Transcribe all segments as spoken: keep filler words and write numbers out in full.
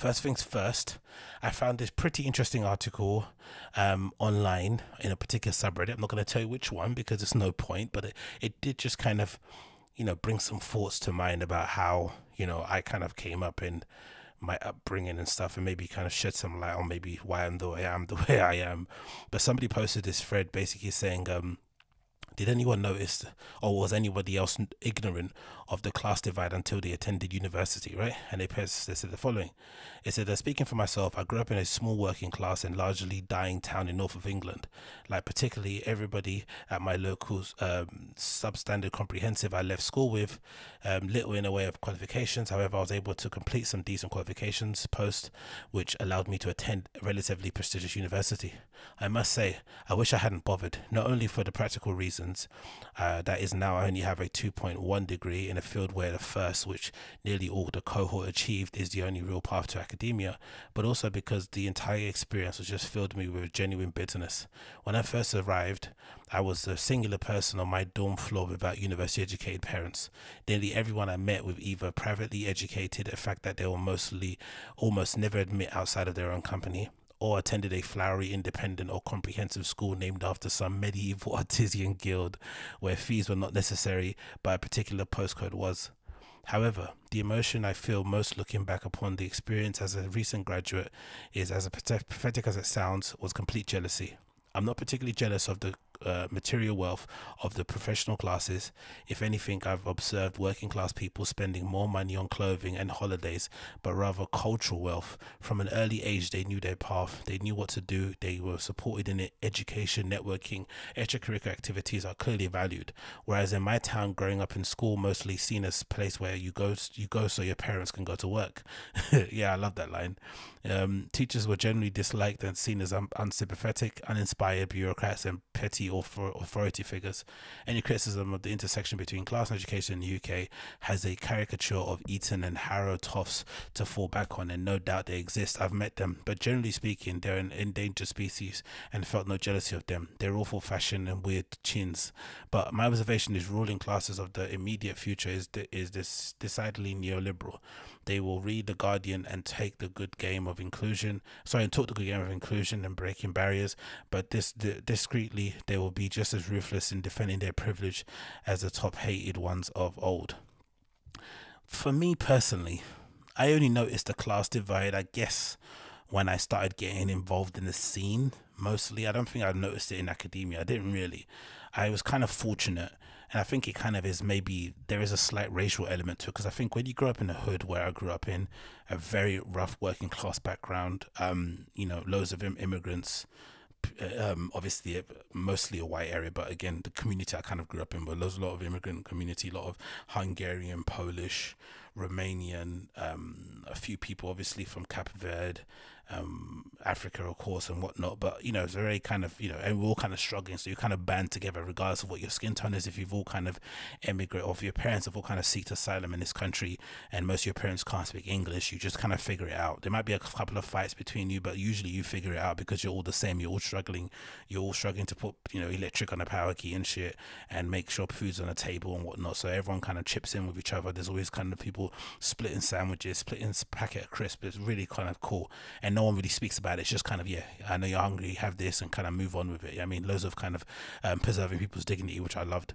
First things first, I found this pretty interesting article um, online in a particular subreddit. I'm not going to tell you which one because there's no point, but it, it did just kind of, you know, bring some thoughts to mind about how, you know, I kind of came up in my upbringing and stuff, and maybe kind of shed some light on maybe why I'm the way I am the way I am. But somebody posted this thread basically saying, um, did anyone notice or was anybody else ignorant of the class divide until they attended university, right? And they, they said the following. It said, speaking for myself, I grew up in a small working class and largely dying town in north of England. Like particularly everybody at my local um, substandard comprehensive I left school with, um, little in a way of qualifications. However, I was able to complete some decent qualifications post, which allowed me to attend a relatively prestigious university. I must say, I wish I hadn't bothered, not only for the practical reason, Uh, that is now I only have a two point one degree in a field where the first, which nearly all the cohort achieved, is the only real path to academia, but also because the entire experience was just filled me with genuine bitterness. When I first arrived, I was the singular person on my dorm floor without university educated parents. Nearly everyone I met with either privately educated, a fact that they will mostly almost never admit outside of their own company, or attended a flowery independent or comprehensive school named after some medieval artisan guild where fees were not necessary but a particular postcode was. However, the emotion I feel most looking back upon the experience as a recent graduate is, as prophetic as it sounds, was complete jealousy. I'm not particularly jealous of the uh, material wealth of the professional classes. If anything, I've observed working class people spending more money on clothing and holidays, but rather cultural wealth. From an early age, they knew their path. They knew what to do. They were supported in it. Education, networking, extracurricular activities are clearly valued. Whereas in my town, growing up in school, mostly seen as a place where you go, you go so your parents can go to work. Yeah, I love that line. Um, teachers were generally disliked and seen as un unsympathetic, uninspired bureaucrats and petty author authority figures. Any criticism of the intersection between class and education in the U K has a caricature of Eton and Harrow toffs to fall back on, and no doubt they exist. I've met them, but generally speaking, they're an endangered species and felt no jealousy of them. They're awful fashion and weird chins. But my observation is ruling classes of the immediate future is, is this decidedly neoliberal. They will read The Guardian and take the good game of inclusion, sorry, and talk the good game of inclusion and breaking barriers, but this the, discreetly they will be just as ruthless in defending their privilege as the top hated ones of old. For me personally, I only noticed the class divide, I guess, when I started getting involved in the scene, mostly. I don't think I noticed it in academia. I didn't really. I was kind of fortunate. And I think it kind of is, maybe there is a slight racial element to it, because I think when you grow up in a hood where I grew up in, a very rough working class background, um, you know, loads of immigrants, um, obviously mostly a white area, but again, the community I kind of grew up in, but there's a lot of immigrant community, a lot of Hungarian, Polish, Romanian, um, a few people obviously from Cape Verde, um, Africa of course and whatnot, but you know, it's very kind of, you know, and we're all kind of struggling, so you kind of band together regardless of what your skin tone is. If you've all kind of emigrated, or if your parents have all kind of seeked asylum in this country and most of your parents can't speak English, you just kind of figure it out. There might be a couple of fights between you, but usually you figure it out because you're all the same, you're all struggling, you're all struggling to put, you know, electric on a power key and shit and make sure food's on a table and whatnot, so everyone kind of chips in with each other. There's always kind of people splitting sandwiches, splitting packet of crisps. It's really kind of cool, and no one really speaks about it. It's just kind of, yeah, I know you're hungry, have this, and kind of move on with it. I mean, loads of kind of um, preserving people's dignity, which I loved,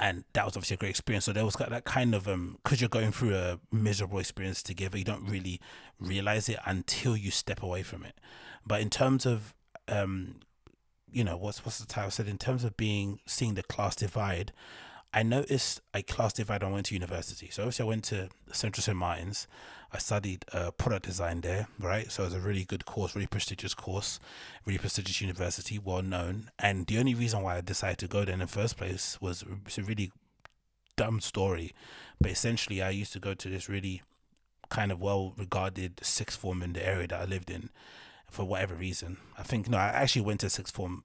and that was obviously a great experience. So there was that kind of um because you're going through a miserable experience together, you don't really realize it until you step away from it. But in terms of um you know, what's what's the title said, in terms of being seeing the class divide, I noticed a class divide when I went to university. So obviously I went to Central Saint Martins. I studied uh, product design there, right? So it was a really good course, really prestigious course, really prestigious university, well known. And the only reason why I decided to go there in the first place was, it's a really dumb story, but essentially I used to go to this really kind of well-regarded sixth form in the area that I lived in for whatever reason. I think, no, I actually went to sixth form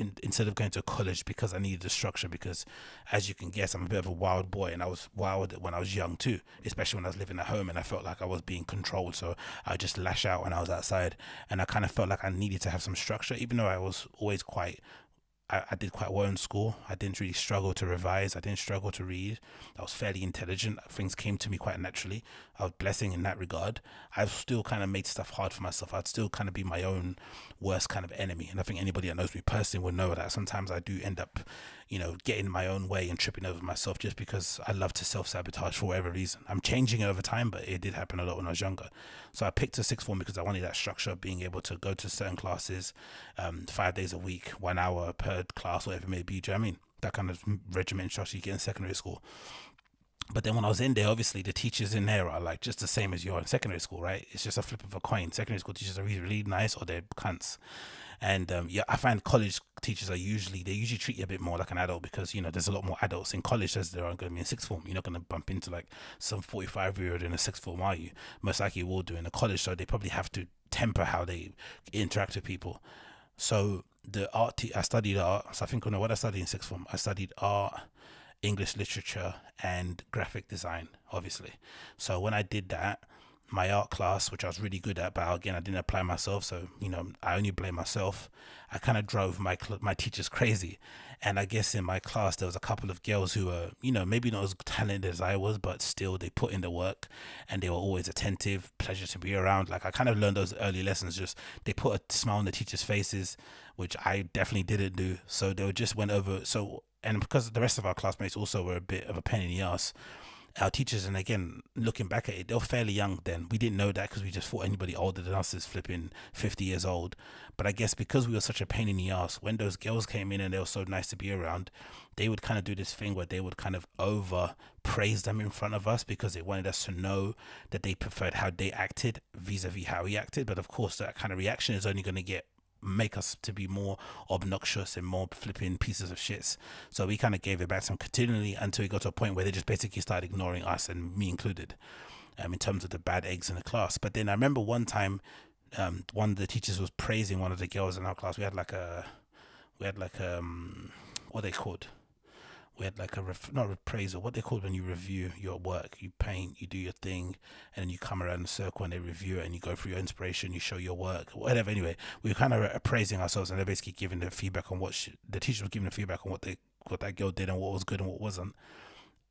In, instead of going to college because I needed the structure, because as you can guess, I'm a bit of a wild boy, and I was wild when I was young too, especially when I was living at home and I felt like I was being controlled, so I would just lash out when I was outside, and I kind of felt like I needed to have some structure, even though I was always quite I, I did quite well in school. I didn't really struggle to revise. I didn't struggle to read. I was fairly intelligent. Things came to me quite naturally. I was blessing in that regard. I've still kind of made stuff hard for myself. I'd still kind of be my own worst kind of enemy. And I think anybody that knows me personally would know that sometimes I do end up, you know, getting my own way and tripping over myself just because I love to self-sabotage for whatever reason. I'm changing it over time, but it did happen a lot when I was younger. So I picked a sixth form because I wanted that structure of being able to go to certain classes, um, five days a week, one hour per class, whatever it may be. Do you know what I mean? That kind of regimented structure you get in secondary school. But then when I was in there, obviously the teachers in there are like just the same as you are in secondary school, right? It's just a flip of a coin. Secondary school teachers are really, really nice, or they're cunts. And um, yeah, I find college teachers are usually, they usually treat you a bit more like an adult because, you know, there's a lot more adults in college as there aren't going to be in sixth form. You're not going to bump into like some forty-five year old in a sixth form, are you? Most likely you will do in a college, so they probably have to temper how they interact with people. So the art, I studied art. So I think, you know, what I studied in sixth form, I studied art, English literature and graphic design, obviously. So when I did that, my art class, which I was really good at, but again, I didn't apply myself. So, you know, I only blame myself. I kind of drove my my teachers crazy. And I guess in my class, there was a couple of girls who were, you know, maybe not as talented as I was, but still they put in the work and they were always attentive, pleasure to be around. Like I kind of learned those early lessons, just they put a smile on the teachers' faces, which I definitely didn't do. So they just went over. So, and because the rest of our classmates also were a bit of a pain in the ass, our teachers, and again, looking back at it, they were fairly young then. We didn't know that because we just thought anybody older than us is flipping fifty years old. But I guess because we were such a pain in the ass, when those girls came in and they were so nice to be around, they would kind of do this thing where they would kind of over praise them in front of us because they wanted us to know that they preferred how they acted vis-a-vis how we acted. But of course, that kind of reaction is only going to get make us to be more obnoxious and more flipping pieces of shits. So we kind of gave it back to them continually until it got to a point where they just basically started ignoring us, and me included, um, in terms of the bad eggs in the class. But then I remember one time, um, one of the teachers was praising one of the girls in our class. We had like a, we had like um, what they called, we had like a ref, not appraisal, what they called when you review your work. You paint, you do your thing, and then you come around in a circle and they review it, and you go through your inspiration, you show your work, whatever. Anyway, we were kind of appraising ourselves, and they're basically giving the feedback on what she, the teacher was giving the feedback on what they what that girl did and what was good and what wasn't.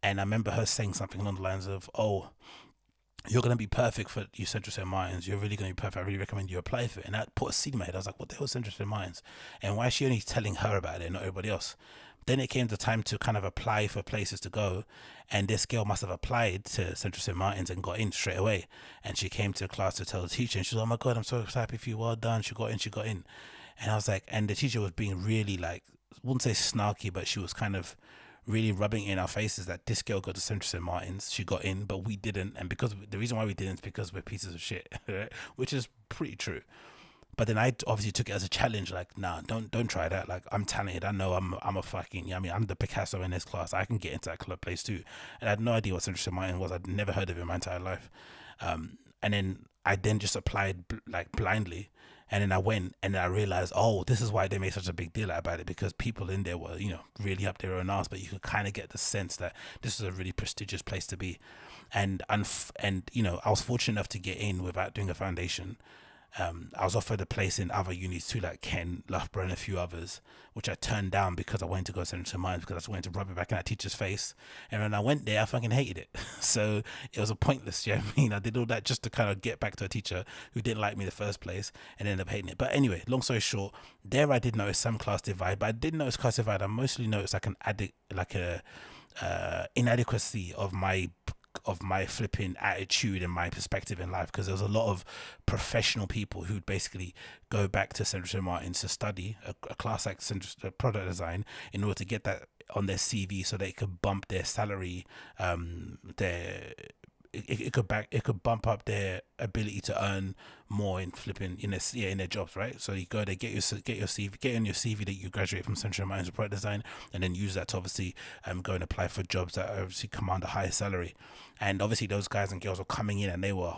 And I remember her saying something along the lines of, "Oh, you're going to be perfect for your Central Saint Martins. You're really going to be perfect. I really recommend you apply for it." And that put a seed in my head. I was like, what the hell is Central Saint Martins? And why is she only telling her about it and not everybody else? Then it came the time to kind of apply for places to go. And this girl must have applied to Central Saint Martins and got in straight away. And she came to class to tell the teacher. And she was, "Oh my God, I'm so happy for you. Well done." She got in, she got in. And I was like, and the teacher was being really like, I wouldn't say snarky, but she was kind of really rubbing in our faces that this girl got to Central Saint Martins, she got in, but we didn't. And because the reason why we didn't is because we're pieces of shit, which is pretty true. But then I obviously took it as a challenge, like, nah, don't don't try that. Like, I'm talented. I know I'm I'm a fucking, you know what I mean, I'm the Picasso in this class. I can get into that club place too. And I had no idea what Central Saint Martins was. I'd never heard of it in my entire life. Um, and then I then just applied like blindly. And then I went, and then I realized, oh, this is why they made such a big deal about it, because people in there were, you know, really up their own arse. But you could kind of get the sense that this is a really prestigious place to be. And, unf and you know, I was fortunate enough to get in without doing a foundation. Um, I was offered a place in other unis too, like Kent, Loughborough, and a few others, which I turned down because I wanted to go to Central Mines, because I just wanted to rub it back in that teacher's face. And when I went there, I fucking hated it. So it was a pointless, you know what I mean? I did all that just to kind of get back to a teacher who didn't like me in the first place and ended up hating it. But anyway, long story short, there I did notice some class divide, but I didn't notice class divide. I mostly noticed like an addict, like a uh, inadequacy of my of my flipping attitude and my perspective in life, because there was a lot of professional people who'd basically go back to Central Saint Martins to study a, a class like Central product design in order to get that on their C V so they could bump their salary, um their it, it could back it could bump up their ability to earn more in flipping in their yeah in their jobs, right? So you go there, get your get your C V, get on your C V that you graduate from Central Martins product design, and then use that to obviously um go and apply for jobs that obviously command a higher salary. And obviously those guys and girls were coming in, and they were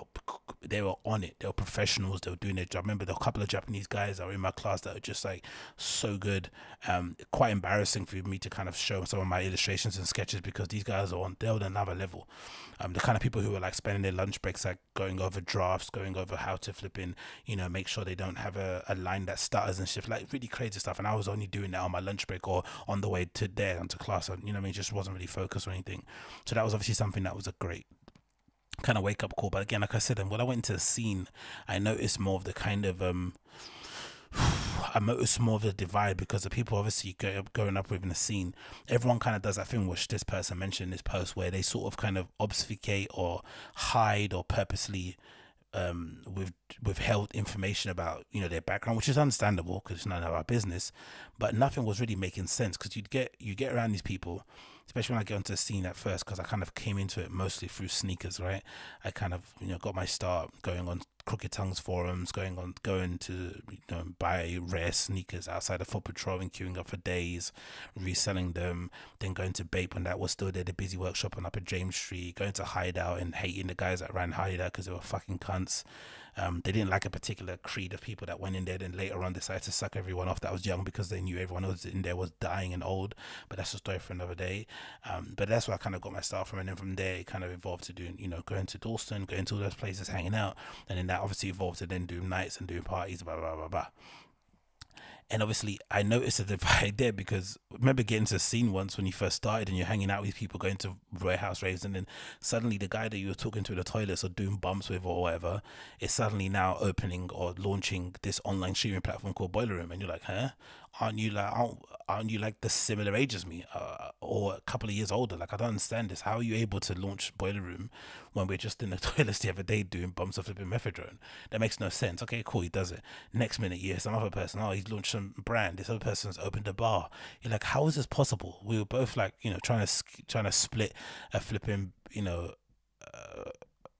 they were on it. They were professionals. They were doing their job. I remember there were a couple of Japanese guys that were in my class that were just like so good. Um, quite embarrassing for me to kind of show some of my illustrations and sketches, because these guys are on they're on another level. Um, the kind of people who were like spending their lunch breaks like going over drafts, going over how to flipping, you know, make sure they don't have a, a line that stutters and shit, like really crazy stuff. And I was only doing that on my lunch break or on the way to there and to class. You know what I mean? Just wasn't really focused or anything. So that was obviously something that was a great kind of wake up call. But again, like I said, and when I went into the scene, I noticed more of the kind of um I noticed more of the divide, because the people obviously go, growing up within the scene, everyone kind of does that thing which this person mentioned in this post, where they sort of kind of obfuscate or hide or purposely um with withheld information about, you know, their background, which is understandable because it's none of our business. But nothing was really making sense, because you'd get you get around these people, especially when I get onto the scene at first, because I kind of came into it mostly through sneakers, right? I kind of, you know, got my start going on Crooked Tongues forums, going on going to, you know, buy rare sneakers outside of Foot Patrol and queuing up for days, reselling them, then going to Bape when that was still there, the busy workshop on Upper James Street, going to Hideout and hating the guys that ran Hideout because they were fucking cunts. Um, they didn't like a particular creed of people that went in there, then later on decided to suck everyone off that was young because they knew everyone else in there was dying and old. But that's a story for another day. Um, but that's where I kind of got my start from, and then from there it kind of evolved to doing, you know, going to Dalston, going to all those places, hanging out, and then that obviously evolved to then doing nights and doing parties, blah blah blah blah. And obviously I noticed a divide there, because I remember getting to a scene once when you first started and you're hanging out with people, going to warehouse raves, and then suddenly the guy that you were talking to in the toilets or doing bumps with or whatever is suddenly now opening or launching this online streaming platform called Boiler Room, and you're like, huh? Aren't you like aren't, aren't you like the similar age as me, uh, or a couple of years older? Like, I don't understand this. How are you able to launch Boiler Room when we're just in the toilets the other day doing bumps of flipping methadone? That makes no sense. Okay, cool, he does it. Next minute, yeah, some other person, oh, he's launched some brand. This other person's opened a bar. You're like, how is this possible? We were both like, you know, trying to trying to split a flipping, you know. Uh,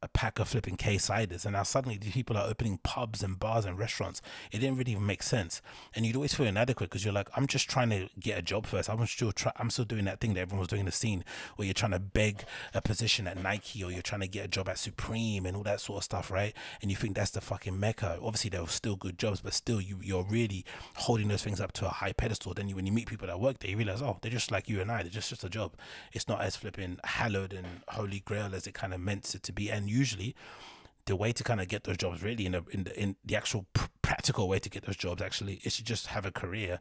a pack of flipping K-ciders, and now suddenly these people are opening pubs and bars and restaurants. It didn't really even make sense, and you'd always feel inadequate because you're like, I'm just trying to get a job first. I'm still try I'm still doing that thing that everyone was doing in the scene, where you're trying to beg a position at Nike, or you're trying to get a job at Supreme and all that sort of stuff, right? And you think that's the fucking mecca. Obviously there were still good jobs, but still you, you're really holding those things up to a high pedestal. Then you, when you meet people that work there, you realise, oh, they're just like you and I. They're just, just a job. It's not as flipping hallowed and holy grail as it kind of meant it to be. And usually the way to kind of get those jobs, really, in, a, in the in the actual pr practical way to get those jobs, actually, is to just have a career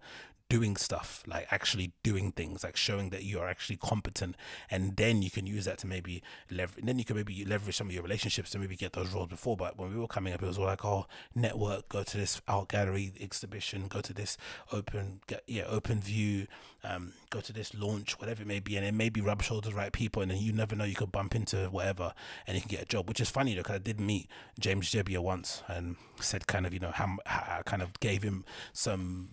doing stuff, like actually doing things, like showing that you are actually competent, and then you can use that to maybe leverage, then you can maybe leverage some of your relationships to maybe get those roles before. But when we were coming up, it was all like, oh, network, go to this art gallery exhibition, go to this open, yeah, open view, um, go to this launch, whatever it may be, and then maybe rub shoulders with the right people, and then you never know, you could bump into whatever, and you can get a job. Which is funny though, because I did meet James Jebbia once, and said kind of, you know, how, how I kind of gave him some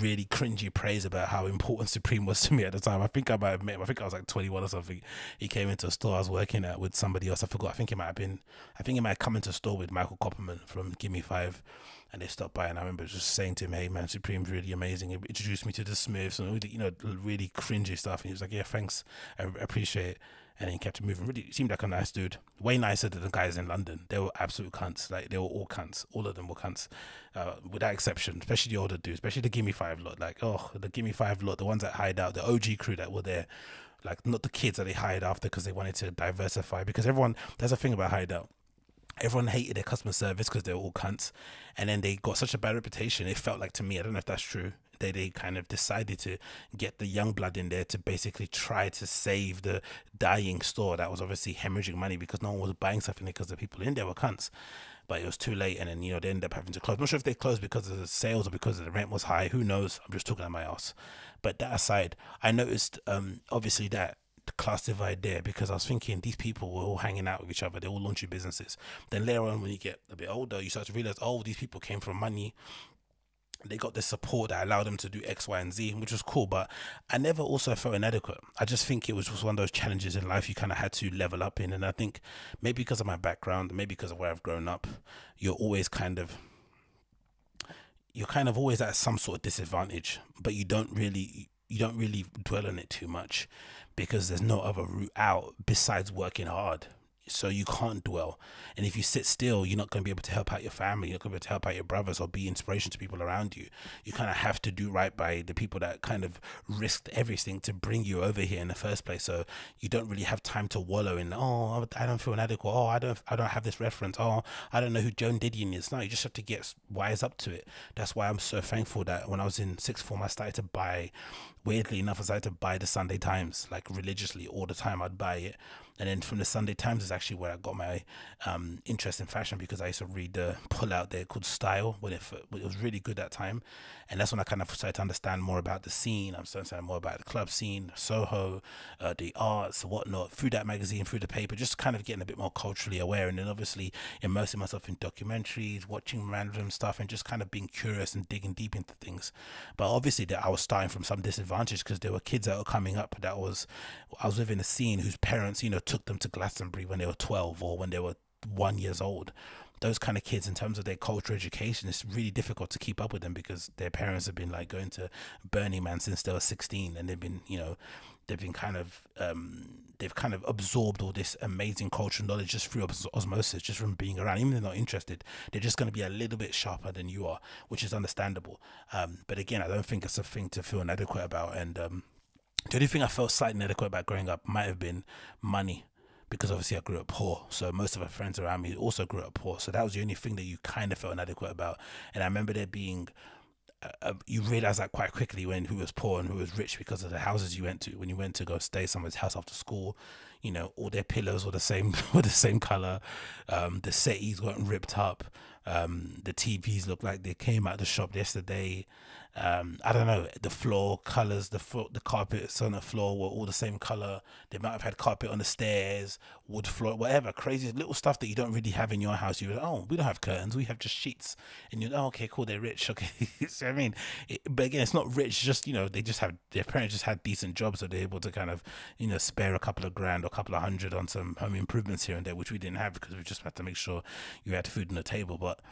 really cringy praise about how important Supreme was to me at the time. I think I might have met him. I think I was like twenty-one or something. He came into a store I was working at with somebody else. I forgot. I think it might have been, I think he might have come into a store with Michael Kopperman from Give Me Five, and they stopped by, and I remember just saying to him, hey man, Supreme's really amazing. He introduced me to the Smiths and all the, you know, really cringy stuff, and he was like, yeah, thanks, I appreciate it. And he kept moving. Really seemed like a nice dude, way nicer than the guys in London. They were absolute cunts. Like, they were all cunts. All of them were cunts, uh, without exception. Especially the older dudes, especially the Gimme Five lot. Like, oh, the Gimme Five lot, the ones that hide out, the O G crew that were there. Like, not the kids that they hired after because they wanted to diversify. Because everyone, there's a thing about hideout. Everyone hated their customer service because they were all cunts, and then they got such a bad reputation. It felt like, to me, I don't know if that's true, They, they kind of decided to get the young blood in there to basically try to save the dying store that was obviously hemorrhaging money because no one was buying stuff in it because the people in there were cunts. But it was too late, and then, you know, they ended up having to close. I'm not sure if they closed because of the sales or because the rent was high. Who knows? I'm just talking out my ass. But that aside, I noticed um obviously that the class divide there, because I was thinking these people were all hanging out with each other, they all launching businesses. Then later on, when you get a bit older, you start to realize, oh, these people came from money. They got the support that allowed them to do X, Y, and Z, which was cool. But I never also felt inadequate. I just think it was just one of those challenges in life you kind of had to level up in. And I think maybe because of my background, maybe because of where I've grown up, you're always kind of, you're kind of always at some sort of disadvantage, but you don't really, you don't really dwell on it too much because there's no other route out besides working hard. So you can't dwell. And if you sit still, you're not going to be able to help out your family. You're not going to be able to help out your brothers or be inspiration to people around you. You kind of have to do right by the people that kind of risked everything to bring you over here in the first place. So you don't really have time to wallow in, oh, I don't feel inadequate. Oh, I don't I don't have this reference. Oh, I don't know who Joan Didion is. No, you just have to get wise up to it. That's why I'm so thankful that when I was in sixth form, I started to buy, weirdly enough, I started to buy the Sunday Times, like religiously all the time I'd buy it. And then from the Sunday Times is actually where I got my um, interest in fashion, because I used to read the pull out there called Style, when it, when it was really good that time. And that's when I kind of started to understand more about the scene. I'm starting to understand more about the club scene, Soho, uh, the arts, whatnot, through that magazine, through the paper, just kind of getting a bit more culturally aware. And then obviously immersing myself in documentaries, watching random stuff, and just kind of being curious and digging deep into things. But obviously that I was starting from some disadvantage, because there were kids that were coming up that was, I was within a scene whose parents, you know, took them to Glastonbury when they were twelve or when they were one years old. Those kind of kids, in terms of their cultural education, it's really difficult to keep up with them, because their parents have been like going to Burning Man since they were sixteen, and they've been, you know, they've been kind of um they've kind of absorbed all this amazing cultural knowledge just through osmosis, just from being around. Even if they're not interested, they're just going to be a little bit sharper than you are, which is understandable. Um but again, I don't think it's a thing to feel inadequate about. And um the only thing I felt slightly inadequate about growing up might have been money, because obviously I grew up poor. So most of my friends around me also grew up poor. So that was the only thing that you kind of felt inadequate about. And I remember there being, uh, you realize that quite quickly, when who was poor and who was rich, because of the houses you went to. When you went to go stay someone's house after school, you know, all their pillows were the same, were the same color. Um, the settees weren't ripped up. Um, the T Vs looked like they came out of the shop yesterday. Um, I don't know, the floor colours, the floor, the carpets on the floor were all the same colour. They might have had carpet on the stairs, wood floor, whatever, crazy little stuff that you don't really have in your house. You're like, oh, we don't have curtains, we have just sheets. And you're, oh, okay, cool, they're rich, okay. You see what I mean? It, but again, it's not rich, just, you know, they just have, their parents just had decent jobs, so they're able to kind of, you know, spare a couple of grand or a couple of hundred on some home improvements here and there, which we didn't have, because we just had to make sure you had food on the table. But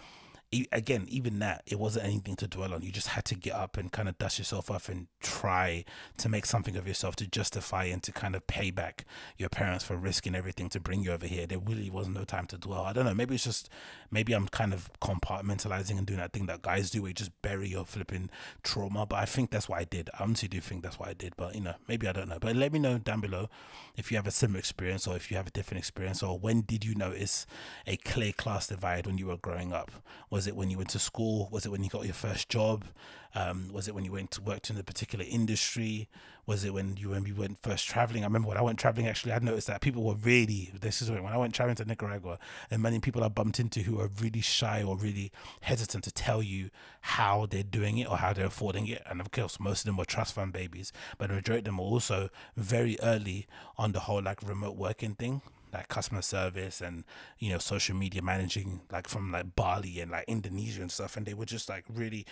again, even that, it wasn't anything to dwell on. You just had to get up and kind of dust yourself off and try to make something of yourself, to justify and to kind of pay back your parents for risking everything to bring you over here. There really was no time to dwell. I don't know, maybe it's just, maybe I'm kind of compartmentalizing and doing that thing that guys do, where you just bury your flipping trauma. But I think that's what I did. I honestly do think that's what I did. But you know, maybe I don't know. But let me know down below if you have a similar experience, or if you have a different experience, or when did you notice a clear class divide when you were growing up? Was Was it when you went to school? Was it when you got your first job? Um, was it when you went to worked in a particular industry? Was it when you when you went first traveling? I remember when I went traveling, actually, I noticed that people were really, this is when I went traveling to Nicaragua, and many people I bumped into who are really shy or really hesitant to tell you how they're doing it or how they're affording it. And of course, most of them were trust fund babies, but the majority of them were also very early on the whole like remote working thing, like customer service and, you know, social media managing, like from like Bali and like Indonesia and stuff. And they were just like really,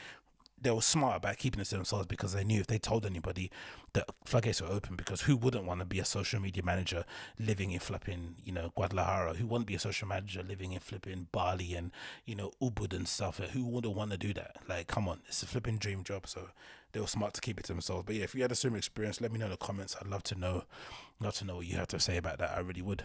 they were smart about keeping it to themselves, because they knew if they told anybody, the floodgates were open. Because who wouldn't want to be a social media manager living in flipping, you know, Guadalajara? Who wouldn't be a social manager living in flipping Bali and, you know, Ubud and stuff? Who wouldn't want to do that? Like, come on, it's a flipping dream job. So they were smart to keep it to themselves. But yeah, if you had a similar experience, let me know in the comments. I'd love to know, love to know what you have to say about that. I really would.